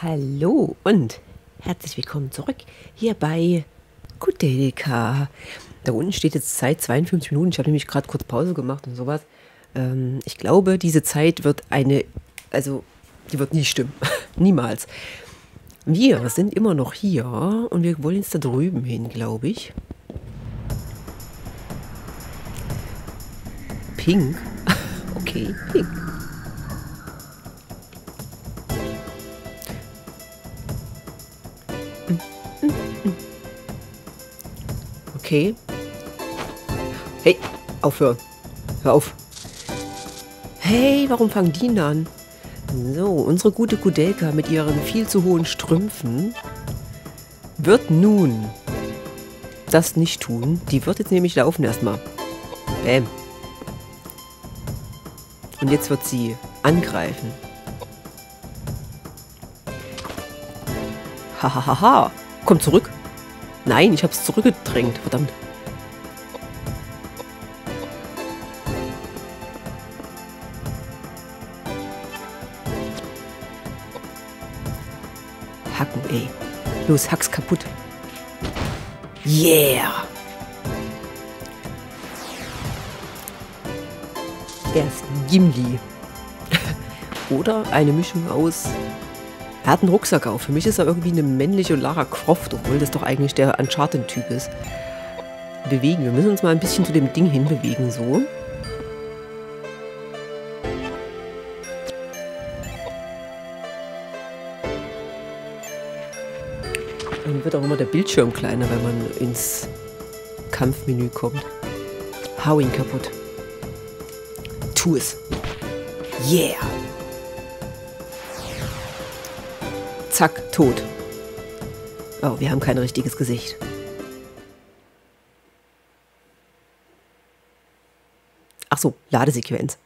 Hallo und herzlich willkommen zurück hier bei Koudelka. Da unten steht jetzt Zeit 52 Minuten. Ich habe nämlich gerade kurz Pause gemacht und sowas. Ich glaube, diese Zeit wird die wird nie stimmen. Niemals. Wir sind immer noch hier und wir wollen jetzt da drüben hin, glaube ich. Pink? Okay, pink. Okay. Hey, aufhören. Hör auf. Hey, warum fangen die denn an? So, unsere gute Koudelka mit ihren viel zu hohen Strümpfen wird nun das nicht tun. Die wird jetzt nämlich laufen erstmal. Bäm. Und jetzt wird sie angreifen. Hahaha. Komm zurück. Nein, ich hab's zurückgedrängt, verdammt. Hacken, ey. Los, hack's kaputt. Yeah! Er ist Gimli. Oder eine Mischung aus... Er hat einen Rucksack auf. Für mich ist er irgendwie eine männliche Lara Croft, obwohl das doch eigentlich der Uncharted-Typ ist. Bewegen. Wir müssen uns mal ein bisschen zu dem Ding hinbewegen, so. Dann wird auch immer der Bildschirm kleiner, wenn man ins Kampfmenü kommt. Hau ihn kaputt. Tu es. Yeah! Zack, tot. Oh, wir haben kein richtiges Gesicht. Ach so, Ladesequenz.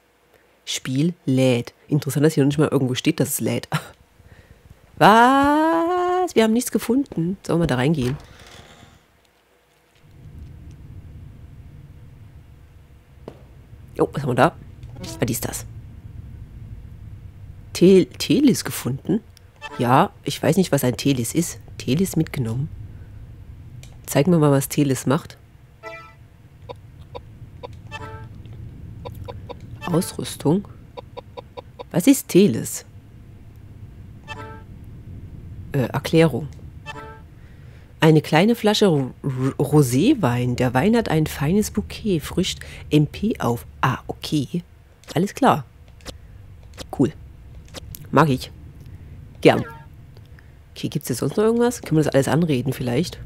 Spiel lädt. Interessant, dass hier noch nicht mal irgendwo steht, dass es lädt. Was? Wir haben nichts gefunden. Sollen wir da reingehen? Oh, was haben wir da? Ah, die ist das. Telis gefunden? Ja, ich weiß nicht, was ein Telis ist. Telis mitgenommen. Zeig mir mal, was Telis macht. Ausrüstung. Was ist Telis? Erklärung. Eine kleine Flasche Roséwein. Der Wein hat ein feines Bouquet. Frischt MP auf. Ah, okay. Alles klar. Cool. Mag ich. Gern. Okay, gibt es jetzt sonst noch irgendwas? Können wir das alles anreden vielleicht?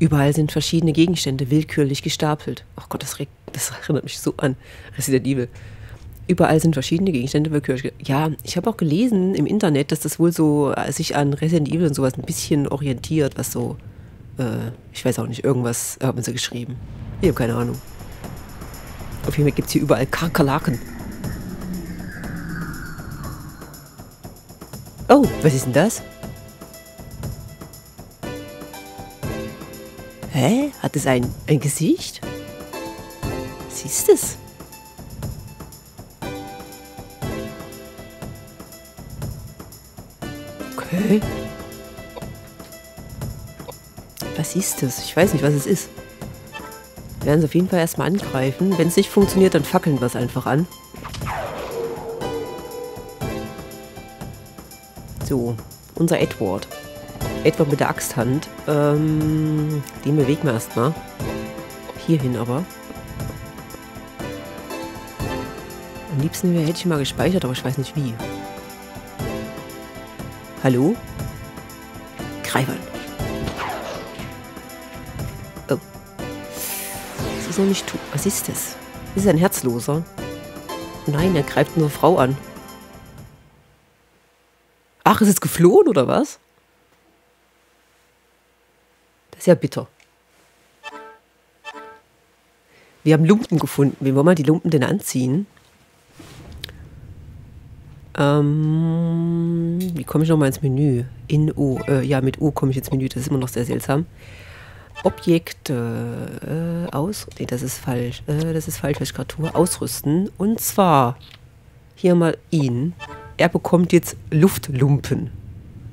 Überall sind verschiedene Gegenstände willkürlich gestapelt. Ach Gott, das erinnert mich so an Resident Evil. Überall sind verschiedene Gegenstände willkürlich gestapelt. Ja, ich habe auch gelesen im Internet, dass das wohl so sich an Resident Evil und sowas ein bisschen orientiert, was so, ich weiß auch nicht, irgendwas haben sie geschrieben. Ich habe keine Ahnung. Auf jeden Fall gibt es hier überall Kakerlaken. Oh, was ist denn das? Hä? Hat es ein Gesicht? Was ist das? Okay. Was ist das? Ich weiß nicht, was es ist. Wir werden es auf jeden Fall erstmal angreifen. Wenn es nicht funktioniert, dann fackeln wir es einfach an. So, unser Edward. Edward mit der Axthand. Den bewegen wir erstmal. Hierhin aber. Am liebsten hätte ich mal gespeichert, aber ich weiß nicht wie. Hallo? Greifern. Oh. Das ist noch nicht... Was ist das? Das ist ein Herzloser. Nein, er greift unsere Frau an. Ach, ist es geflohen, oder was? Das ist ja bitter. Wir haben Lumpen gefunden. Wie wollen wir die Lumpen denn anziehen? Wie komme ich nochmal ins Menü? In O. Ja, mit O komme ich ins Menü. Das ist immer noch sehr seltsam. Objekte. Aus... Nee, das ist falsch. Das ist falsch, was ich gerade tue. Ausrüsten. Und zwar... Hier mal ihn... Er bekommt jetzt Luftlumpen.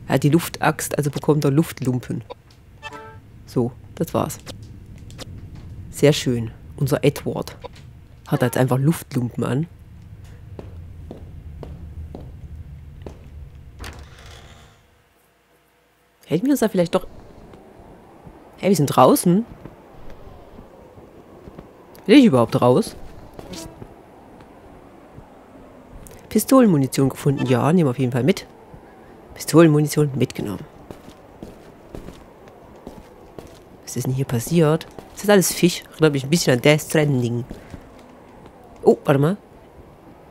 Er hat die Luftaxt, also bekommt er Luftlumpen. So, das war's. Sehr schön. Unser Edward hat jetzt einfach Luftlumpen an. Hätten wir uns da vielleicht doch... Hey, wir sind draußen. Will ich überhaupt raus? Pistolenmunition gefunden. Ja, nehmen wir auf jeden Fall mit. Pistolenmunition mitgenommen. Was ist denn hier passiert? Ist das alles Fisch? Erinnert mich ein bisschen an Death Stranding. Oh, warte mal.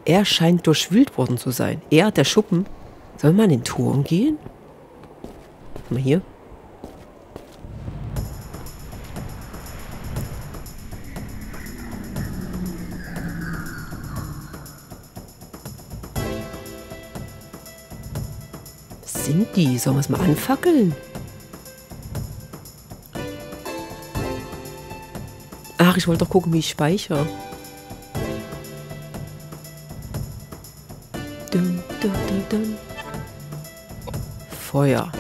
Er scheint durchwühlt worden zu sein. Er, der Schuppen. Sollen wir mal in den Turm gehen? Mal hier. Was sind die? Sollen wir es mal anfackeln? Ach, ich wollte doch gucken, wie ich speichere. Dum, dum, dum, dum. Feuer.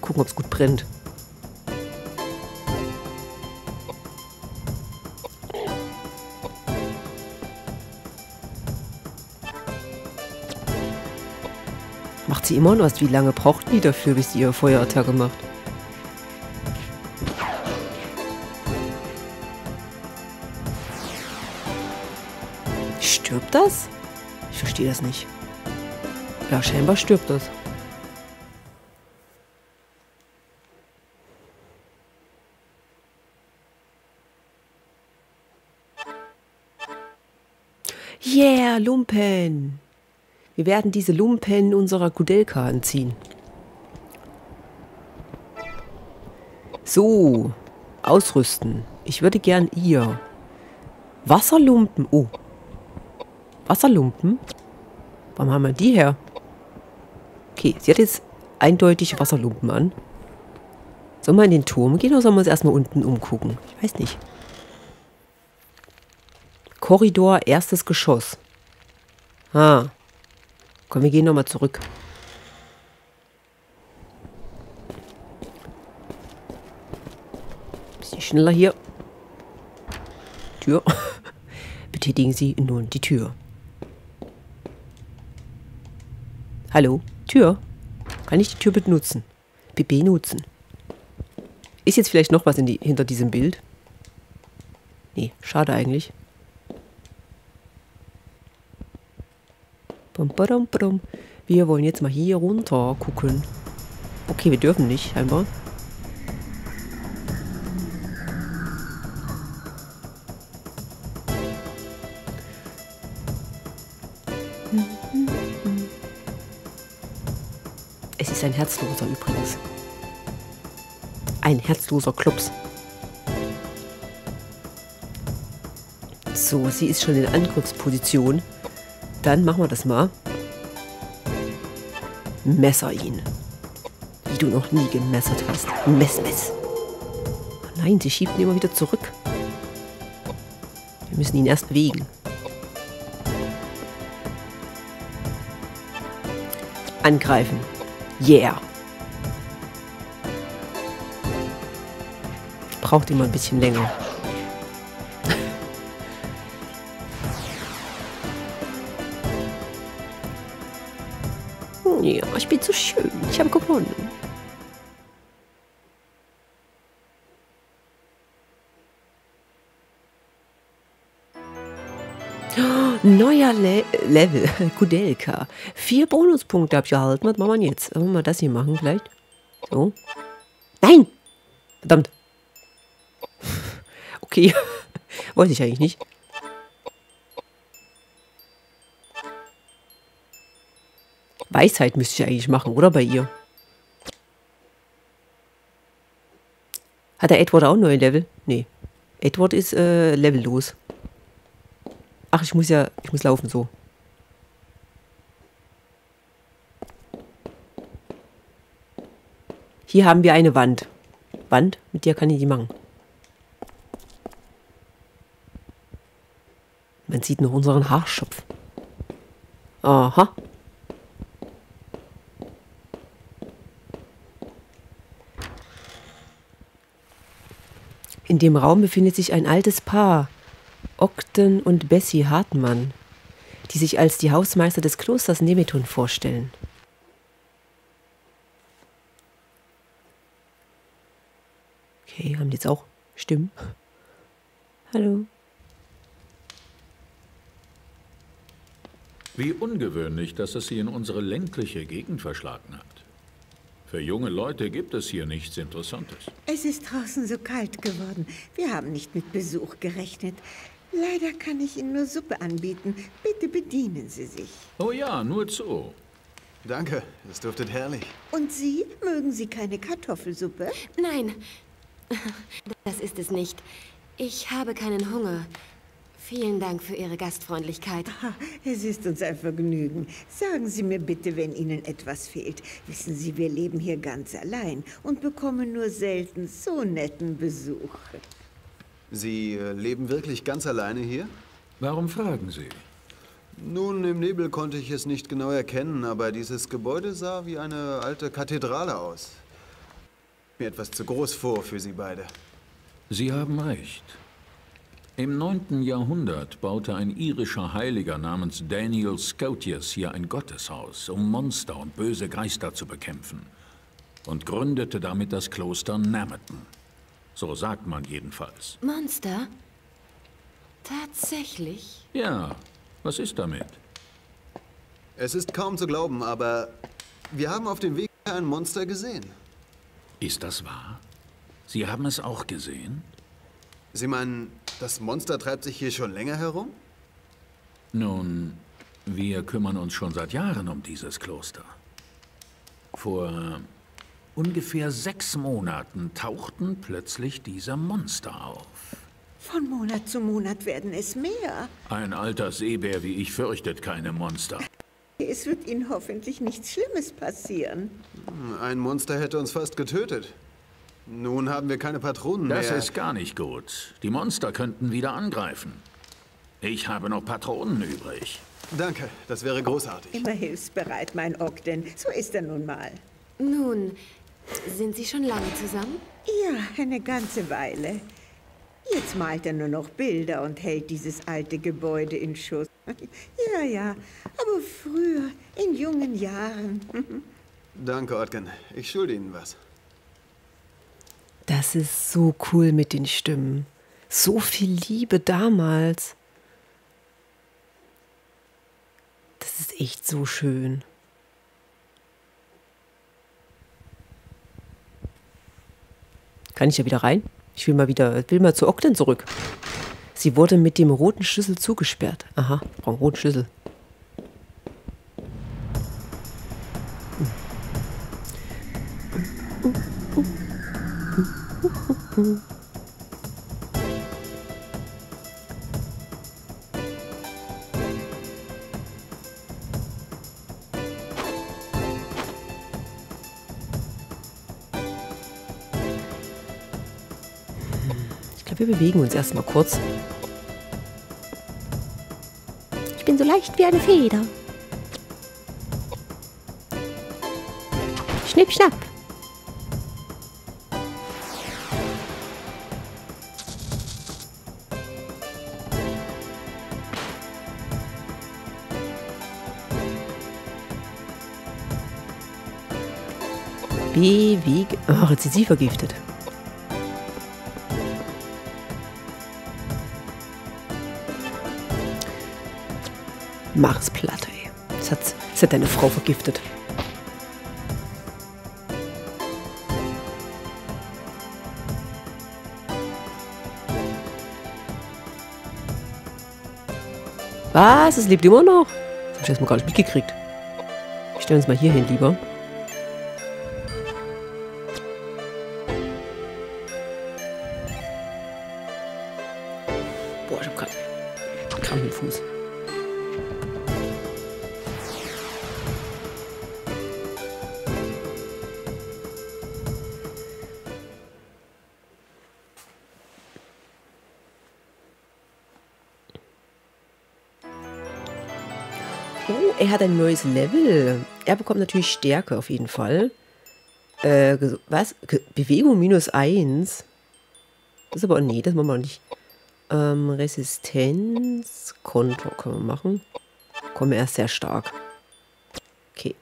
Gucken, ob es gut brennt. Macht sie immer noch was? Wie lange braucht die dafür, bis sie ihre Feuerattacke macht? Stirbt das? Ich verstehe das nicht. Ja, scheinbar stirbt das. Yeah, Lumpen! Wir werden diese Lumpen unserer Koudelka anziehen. So, ausrüsten. Ich würde gern ihr. Wasserlumpen. Oh. Wasserlumpen? Warum haben wir die her? Okay, sie hat jetzt eindeutig Wasserlumpen an. Sollen wir in den Turm gehen oder sollen wir uns erstmal unten umgucken? Ich weiß nicht. Korridor, erstes Geschoss. Ah. Komm, wir gehen nochmal zurück. Bisschen schneller hier. Tür. Betätigen Sie nun die Tür. Hallo? Tür? Kann ich die Tür benutzen? Benutzen. Ist jetzt vielleicht noch was hinter diesem Bild? Nee, schade eigentlich. Wir wollen jetzt mal hier runter gucken. Okay, wir dürfen nicht, scheinbar. Es ist ein Herzloser übrigens. Ein herzloser Klops. So, sie ist schon in Angriffsposition. Dann machen wir das mal. Messer ihn. Wie du noch nie gemessert hast. Mess, mess. Oh nein, sie schiebt ihn immer wieder zurück. Wir müssen ihn erst bewegen. Angreifen. Yeah. Braucht immer ein bisschen länger. Ja, ich bin so schön. Ich habe gewonnen. Oh, neuer Level. Koudelka. 4 Bonuspunkte habe ich erhalten. Was machen wir jetzt? Wollen wir das hier machen vielleicht? So. Nein! Verdammt. Okay. Wollte ich eigentlich nicht. Weisheit müsste ich eigentlich machen, oder bei ihr? Hat der Edward auch neue Level? Nee. Edward ist levellos. Ach, ich muss laufen so. Hier haben wir eine Wand. Wand, mit der kann ich die machen. Man sieht noch unseren Haarschopf. Aha. In dem Raum befindet sich ein altes Paar, Ogden und Bessie Hartmann, die sich als die Hausmeister des Klosters Nemeton vorstellen. Okay, haben die jetzt auch Stimmen? Hallo. Wie ungewöhnlich, dass es Sie in unsere ländliche Gegend verschlagen hat. Für junge Leute gibt es hier nichts Interessantes. Es ist draußen so kalt geworden. Wir haben nicht mit Besuch gerechnet. Leider kann ich Ihnen nur Suppe anbieten. Bitte bedienen Sie sich. Oh ja, nur zu. Danke, es duftet herrlich. Und Sie? Mögen Sie keine Kartoffelsuppe? Nein, das ist es nicht. Ich habe keinen Hunger. Vielen Dank für Ihre Gastfreundlichkeit. Ah, es ist uns ein Vergnügen. Sagen Sie mir bitte, wenn Ihnen etwas fehlt. Wissen Sie, wir leben hier ganz allein und bekommen nur selten so netten Besuch. Sie leben wirklich ganz alleine hier? Warum fragen Sie? Nun, im Nebel konnte ich es nicht genau erkennen, aber dieses Gebäude sah wie eine alte Kathedrale aus. Mir etwas zu groß vor für Sie beide. Sie haben recht. Im 9. Jahrhundert baute ein irischer Heiliger namens Daniel Scotius hier ein Gotteshaus, um Monster und böse Geister zu bekämpfen, und gründete damit das Kloster Nemeton. So sagt man jedenfalls. Monster? Tatsächlich? Ja, was ist damit? Es ist kaum zu glauben, aber wir haben auf dem Weg ein Monster gesehen. Ist das wahr? Sie haben es auch gesehen? Sie meinen, das Monster treibt sich hier schon länger herum? Nun, wir kümmern uns schon seit Jahren um dieses Kloster. Vor ungefähr 6 Monaten tauchten plötzlich diese Monster auf. Von Monat zu Monat werden es mehr. Ein alter Seebär wie ich fürchtet keine Monster. Es wird Ihnen hoffentlich nichts Schlimmes passieren. Ein Monster hätte uns fast getötet. Nun haben wir keine Patronen mehr. Das ist gar nicht gut. Die Monster könnten wieder angreifen. Ich habe noch Patronen übrig. Danke, das wäre großartig. Immer hilfsbereit, mein Ogden. So ist er nun mal. Nun, sind Sie schon lange zusammen? Ja, eine ganze Weile. Jetzt malt er nur noch Bilder und hält dieses alte Gebäude in Schuss. Ja, ja, aber früher, in jungen Jahren. Danke, Ogden. Ich schulde Ihnen was. Das ist so cool mit den Stimmen. So viel Liebe damals. Das ist echt so schön. Kann ich ja wieder rein? Ich will mal zu Ogden zurück. Sie wurde mit dem roten Schlüssel zugesperrt. Aha, ich brauche einen roten Schlüssel. Ich glaube, wir bewegen uns erstmal kurz. Ich bin so leicht wie eine Feder. Schnipp, schnapp. Oh, jetzt ist sie vergiftet. Mach's platt, ey. Das hat deine Frau vergiftet. Was? Es lebt immer noch? Das hab ich erstmal gar nicht mitgekriegt. Ich stelle uns mal hier hin, lieber. Oh, er hat ein neues Level. Er bekommt natürlich Stärke auf jeden Fall. Was? Bewegung -1. Das aber, nee, das machen wir nicht. Resistenz, Konto können wir machen. Kommen wir erst sehr stark. Okay.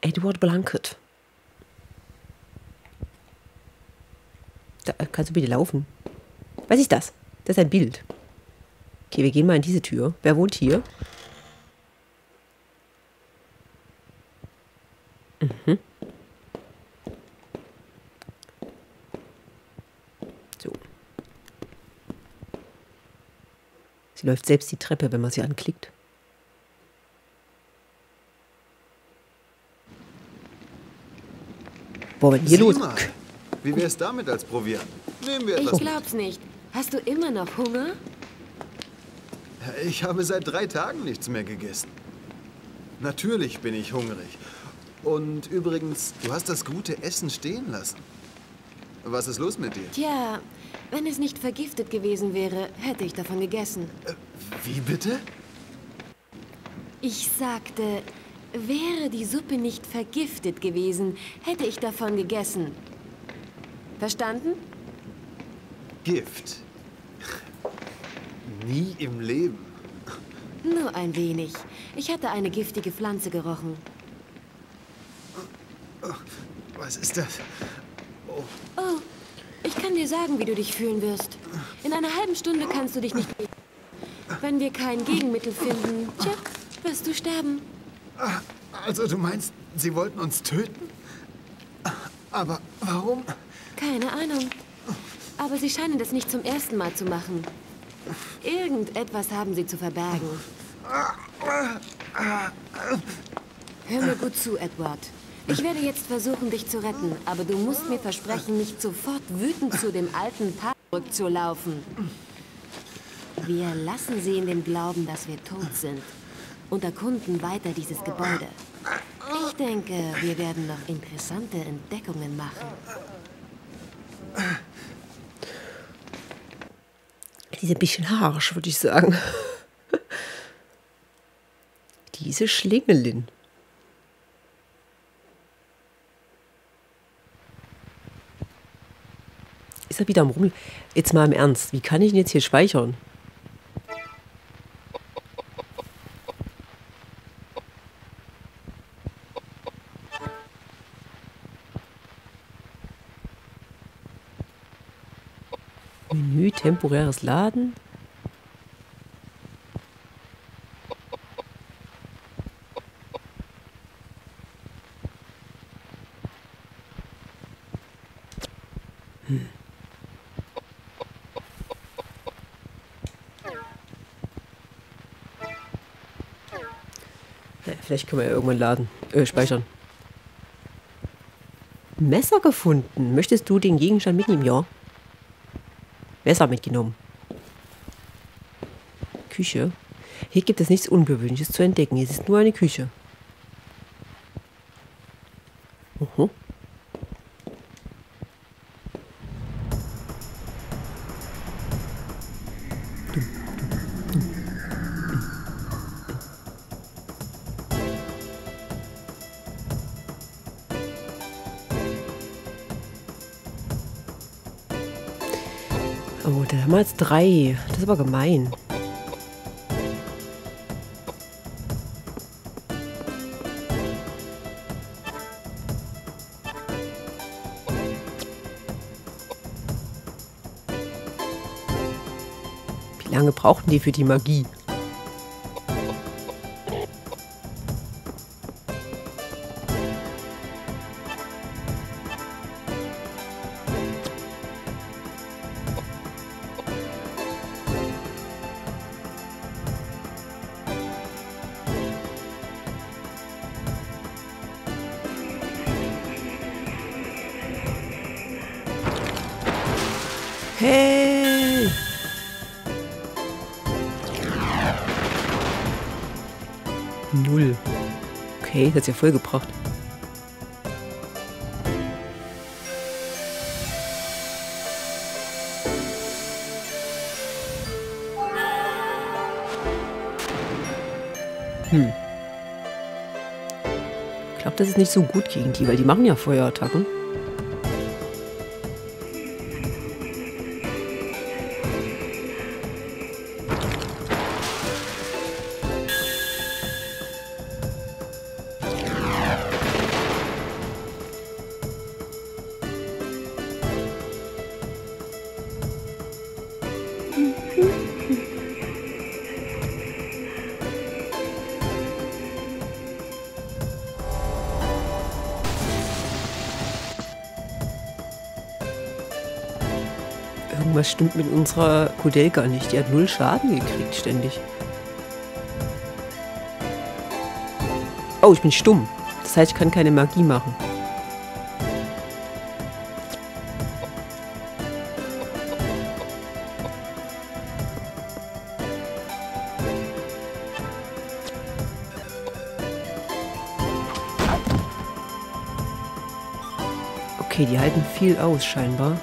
Edward Blanket. Da kannst du bitte laufen. Was ist das? Das ist ein Bild. Okay, wir gehen mal in diese Tür. Wer wohnt hier? Mhm. So. Sie läuft selbst die Treppe, wenn man sie anklickt. Boah, wenn hier los... Mal. Wie wär's damit als probieren? Nehmen wir etwas. Ich glaub's nicht. Hast du immer noch Hunger? Ich habe seit 3 Tagen nichts mehr gegessen. Natürlich bin ich hungrig. Und übrigens, du hast das gute Essen stehen lassen. Was ist los mit dir? Tja, wenn es nicht vergiftet gewesen wäre, hätte ich davon gegessen. Wie bitte? Ich sagte, wäre die Suppe nicht vergiftet gewesen, hätte ich davon gegessen. Verstanden? Gift. Nie im Leben. Nur ein wenig. Ich hatte eine giftige Pflanze gerochen. Was ist das? Oh. Oh, ich kann dir sagen, wie du dich fühlen wirst. In einer halben Stunde kannst du dich nicht... Wenn wir kein Gegenmittel finden, tja, wirst du sterben. Also du meinst, sie wollten uns töten? Aber warum? Keine Ahnung. Aber sie scheinen das nicht zum ersten Mal zu machen. Irgendetwas haben sie zu verbergen. Hör mir gut zu, Edward. Ich werde jetzt versuchen, dich zu retten, aber du musst mir versprechen, nicht sofort wütend zu dem alten Paar zurückzulaufen. Wir lassen sie in dem Glauben, dass wir tot sind und erkunden weiter dieses Gebäude. Ich denke, wir werden noch interessante Entdeckungen machen. Die ist ein bisschen harsch, würde ich sagen. Diese Schlingelin. Ist er wieder am Rummel? Jetzt mal im Ernst, wie kann ich ihn jetzt hier speichern? Menü, temporäres Laden. Naja, vielleicht können wir ja irgendwann laden, speichern. Messer gefunden. Möchtest du den Gegenstand mitnehmen? Ja. Messer mitgenommen. Küche. Hier gibt es nichts Ungewöhnliches zu entdecken. Es ist nur eine Küche. Mhm. Oh, da haben wir jetzt 3. Das ist aber gemein. Wie lange brauchen die für die Magie? Hey! Null. Okay, das hat's ja voll gebracht. Ich glaube, das ist nicht so gut gegen die, weil die machen ja Feuerattacken. Irgendwas stimmt mit unserer Koudelka nicht. Die hat 0 Schaden gekriegt ständig. Oh, ich bin stumm. Das heißt, ich kann keine Magie machen. Okay, die halten viel aus, scheinbar.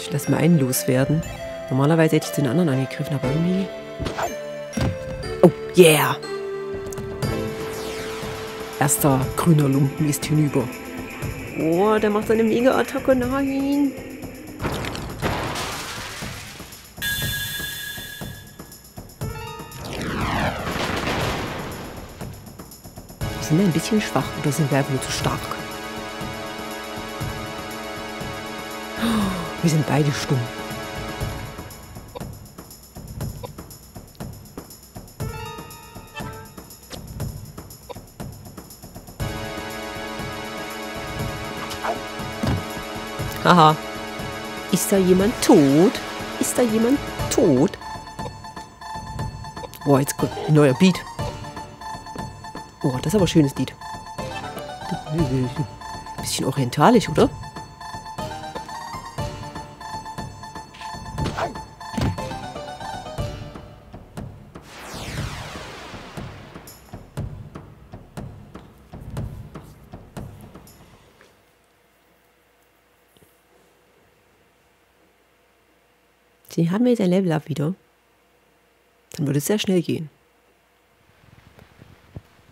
Ich lasse mal einen loswerden. Normalerweise hätte ich den anderen angegriffen, aber irgendwie... Oh, yeah! Erster grüner Lumpen ist hinüber. Oh, der macht seine Mega-Attacke, nein! Sind wir ein bisschen schwach oder sind wir einfach nur zu stark? Wir sind beide stumm. Aha. Ist da jemand tot? Ist da jemand tot? Oh, jetzt kommt ein neuer Beat. Oh, das ist aber ein schönes Lied. Bisschen orientalisch, oder? Den haben wir jetzt ein Level-Up wieder. Dann würde es sehr schnell gehen.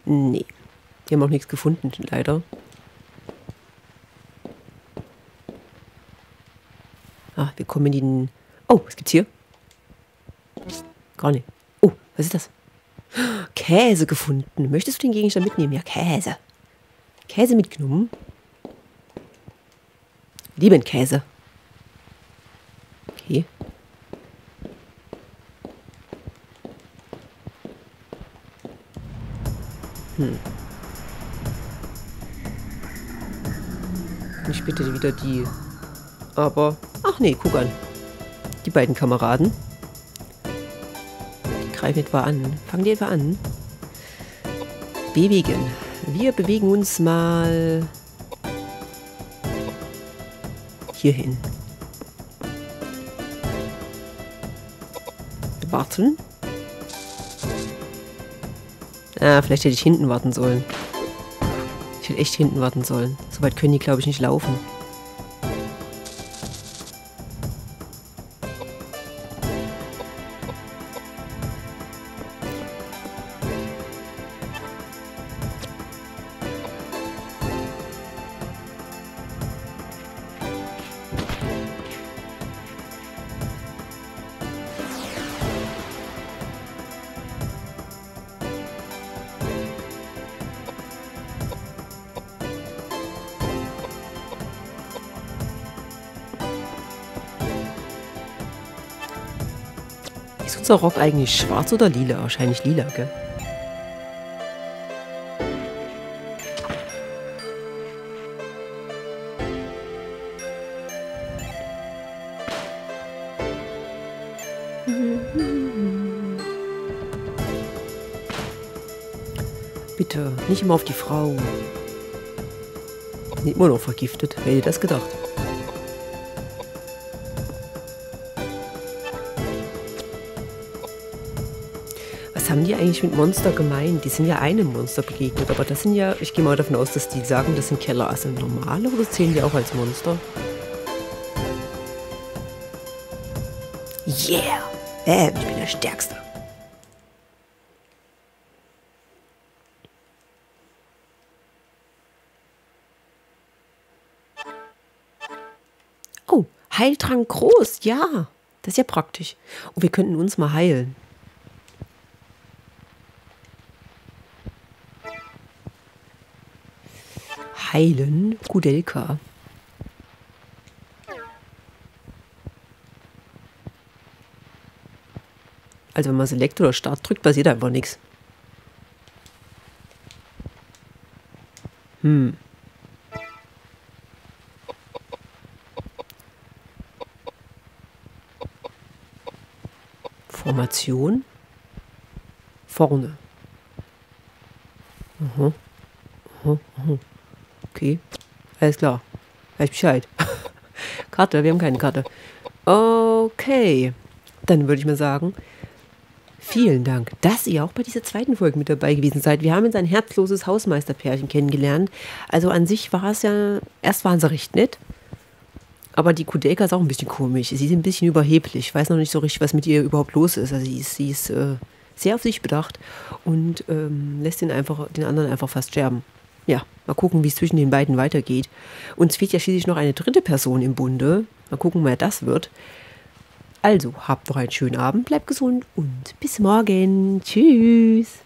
Nee. Wir haben auch nichts gefunden, leider. Ah, wir kommen in den... Oh, was gibt's hier? Gar nicht. Oh, was ist das? Käse gefunden. Möchtest du den Gegenstand mitnehmen? Ja, Käse. Käse mitgenommen. Lieben Käse. Okay. Ich bitte wieder die... Aber... Ach nee, guck an. Die beiden Kameraden. Die greifen etwa an. Fangen die etwa an? Bewegen. Wir bewegen uns mal... hierhin. Warten. Ah, vielleicht hätte ich hinten warten sollen. Ich hätte echt hinten warten sollen. So weit können die, glaube ich, nicht laufen. Ist unser Rock eigentlich schwarz oder lila? Wahrscheinlich lila, gell? Bitte, nicht immer auf die Frau. Bin immer noch vergiftet. Wer hätte das gedacht? Haben die eigentlich mit Monster gemeint? Die sind ja einem Monster begegnet, aber das sind ja, ich gehe mal davon aus, dass die sagen, das sind Kellerassen. Normale oder zählen die auch als Monster? Yeah! Ich bin der Stärkste. Oh, Heiltrank groß, ja! Das ist ja praktisch. Und wir könnten uns mal heilen. Heilen Koudelka. Also wenn man Select oder Start drückt, passiert einfach nichts. Hm. Formation. Vorne. Aha. Aha. Aha. Okay. Alles klar. Weiß Bescheid. Karte, wir haben keine Karte. Okay. Dann würde ich mal sagen, vielen Dank, dass ihr auch bei dieser zweiten Folge mit dabei gewesen seid. Wir haben jetzt ein herzloses Hausmeisterpärchen kennengelernt. Also an sich war es ja, erst waren sie recht nett. Aber die Koudelka ist auch ein bisschen komisch. Sie ist ein bisschen überheblich. Ich weiß noch nicht so richtig, was mit ihr überhaupt los ist. Also sie ist sehr auf sich bedacht und lässt den anderen einfach fast sterben. Ja, mal gucken, wie es zwischen den beiden weitergeht. Uns fehlt ja schließlich noch eine dritte Person im Bunde. Mal gucken, wer das wird. Also, habt noch einen schönen Abend, bleibt gesund und bis morgen. Tschüss.